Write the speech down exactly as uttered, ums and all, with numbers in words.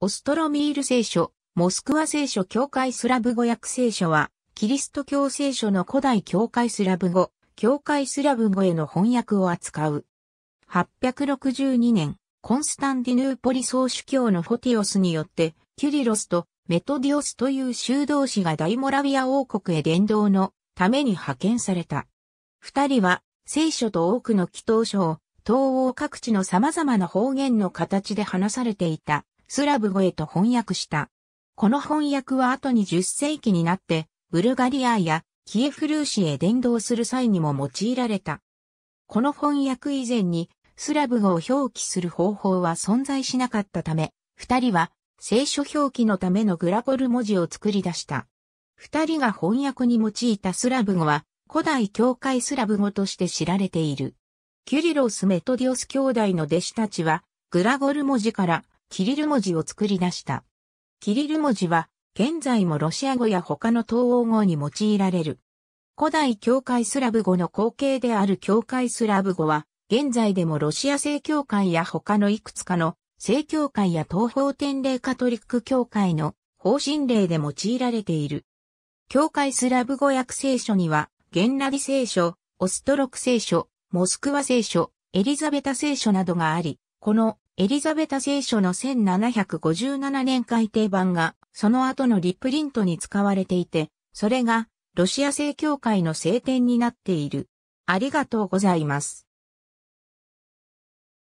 オストロミール聖書、モスクワ聖書教会スラブ語訳聖書は、キリスト教聖書の古代教会スラブ語、教会スラブ語への翻訳を扱う。はっぴゃくろくじゅうにねん、コンスタンティヌーポリ総主教のフォティオスによって、キュリロスとメトディオスという修道士が大モラビア王国へ伝道のために派遣された。二人は、聖書と多くの祈祷書を、東欧各地の様々な方言の形で話されていた、スラブ語へと翻訳した。この翻訳は後にじゅっせいきになって、ブルガリアやキエフルーシへ伝道する際にも用いられた。この翻訳以前に、スラブ語を表記する方法は存在しなかったため、二人は聖書表記のためのグラゴル文字を作り出した。二人が翻訳に用いたスラブ語は、古代教会スラブ語として知られている。キュリロス・メトディオス兄弟の弟子たちは、グラゴル文字からキリル文字を作り出した。キリル文字は、現在もロシア語や他の東欧語に用いられる。古代教会スラブ語の後継である教会スラブ語は、現在でもロシア正教会や他のいくつかの正教会や東方典礼カトリック教会の方針令で用いられている。教会スラブ語訳聖書には、ゲンナディ聖書、オストロク聖書、モスクワ聖書、エリザベタ聖書などがあり、このエリザベタ聖書のせんななひゃくごじゅうななねん改訂版がその後のリプリントに使われていて、それがロシア正教会の聖典になっている。ありがとうございます。